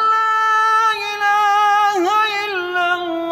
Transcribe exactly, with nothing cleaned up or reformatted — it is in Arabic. لا إله إلا الله